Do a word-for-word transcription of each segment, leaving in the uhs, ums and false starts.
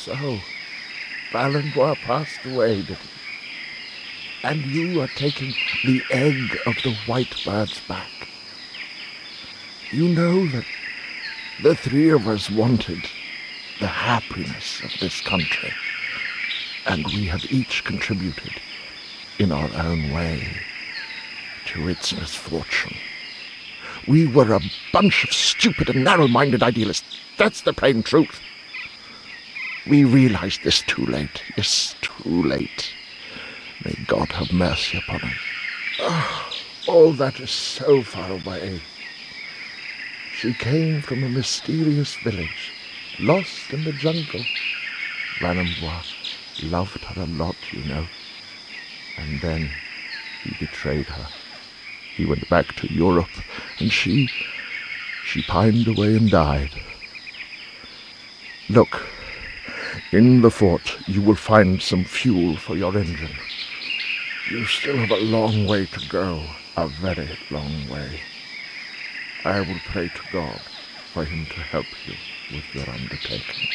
So, Valenbois passed away, and you are taking the egg of the white bird's back. You know that the three of us wanted the happiness of this country, and we have each contributed in our own way to its misfortune. We were a bunch of stupid and narrow-minded idealists. That's the plain truth. We realized this too late. Yes, too late. May God have mercy upon us. Oh, all that is so far away. She came from a mysterious village, lost in the jungle. Branhambois loved her a lot, you know. And then he betrayed her. He went back to Europe, and she, she pined away and died. Look. In the fort, you will find some fuel for your engine. You still have a long way to go, a very long way. I will pray to God for him to help you with your undertaking.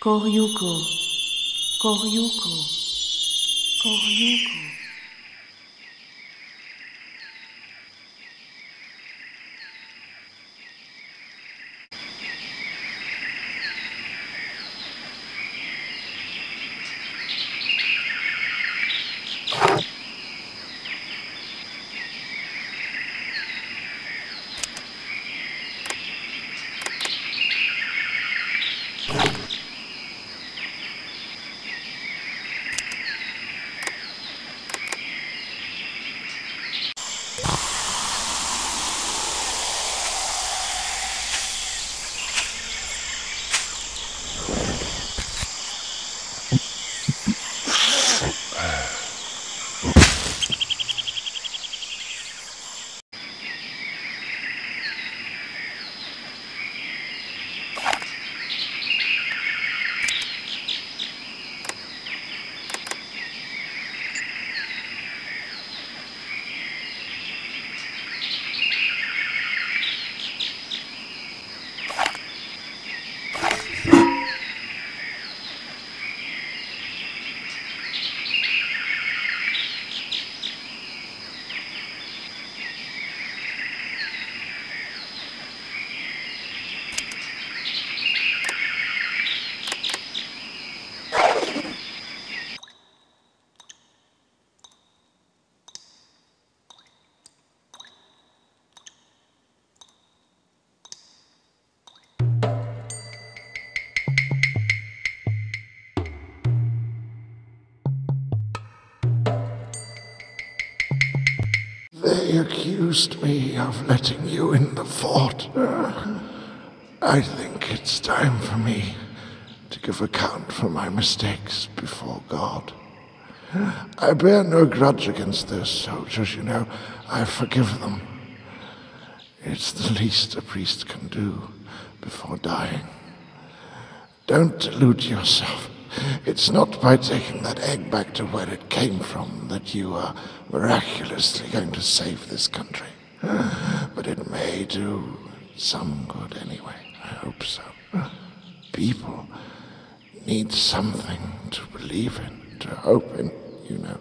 Kohyuko, Kohyuko, Kohyuko. They accused me of letting you in the fort. Uh, I think it's time for me to give account for my mistakes before God. I bear no grudge against those soldiers, you know. I forgive them. It's the least a priest can do before dying. Don't delude yourself. It's not by taking that egg back to where it came from that you are miraculously going to save this country. But it may do some good anyway. I hope so. People need something to believe in, to hope in, you know.